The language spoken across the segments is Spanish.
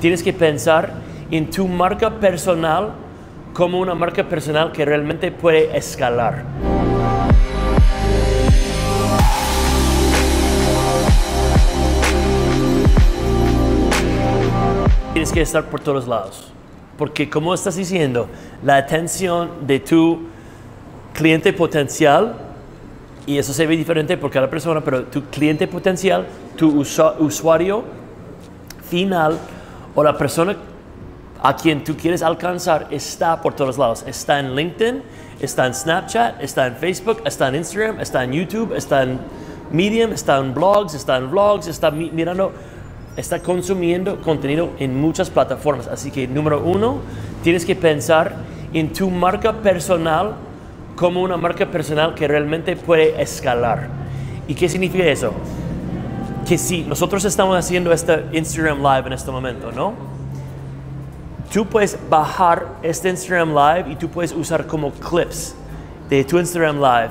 Tienes que pensar en tu marca personal como una marca personal que realmente puede escalar. Tienes que estar por todos lados, porque como estás diciendo, la atención de tu cliente potencial, y eso se ve diferente por cada persona, pero tu cliente potencial, tu usuario final o la persona a quien tú quieres alcanzar está por todos lados. Está en LinkedIn, está en Snapchat, está en Facebook, está en Instagram, está en YouTube, está en Medium, está en blogs, está en vlogs, está mirando, está consumiendo contenido en muchas plataformas. Así que, número uno, tienes que pensar en tu marca personal como una marca personal que realmente puede escalar. ¿Y qué significa eso? Que si nosotros estamos haciendo este Instagram Live en este momento, ¿no? Tú puedes bajar este Instagram Live y tú puedes usar como clips de tu Instagram Live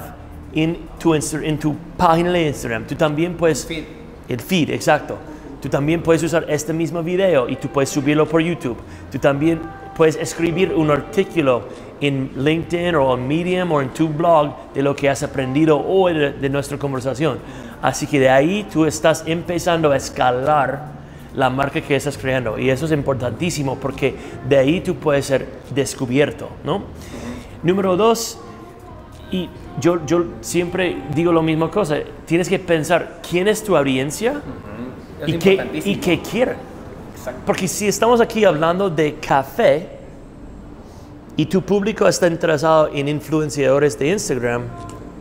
en tu página de Instagram. Tú también puedes... El feed, exacto. Tú también puedes usar este mismo video y tú puedes subirlo por YouTube. Tú también puedes escribir un artículo en LinkedIn o en Medium o en tu blog de lo que has aprendido hoy de nuestra conversación. Así que de ahí tú estás empezando a escalar la marca que estás creando, y eso es importantísimo porque de ahí tú puedes ser descubierto, ¿no? Número dos, y yo siempre digo la misma cosa, tienes que pensar quién es tu audiencia. Es importantísimo. Y qué quieren. Exacto. Porque si estamos aquí hablando de café y tu público está interesado en influenciadores de Instagram,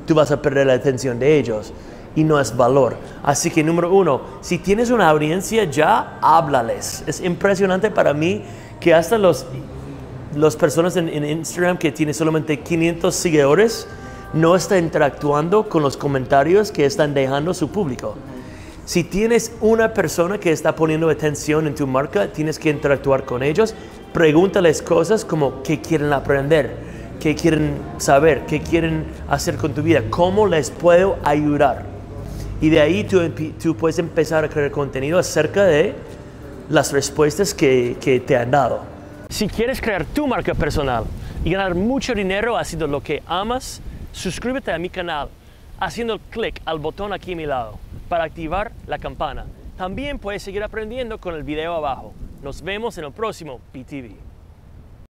tú vas a perder la atención de ellos. Y no es valor. Así que número uno, si tienes una audiencia ya, háblales. Es impresionante para mí que hasta las personas en Instagram que tienen solamente 500 seguidores no están interactuando con los comentarios que están dejando su público. Si tienes una persona que está poniendo atención en tu marca, tienes que interactuar con ellos. Pregúntales cosas como qué quieren aprender, qué quieren saber, qué quieren hacer con tu vida, cómo les puedo ayudar. Y de ahí tú puedes empezar a crear contenido acerca de las respuestas que te han dado. Si quieres crear tu marca personal y ganar mucho dinero haciendo lo que amas, suscríbete a mi canal haciendo clic al botón aquí a mi lado para activar la campana. También puedes seguir aprendiendo con el video abajo. Nos vemos en el próximo PTV.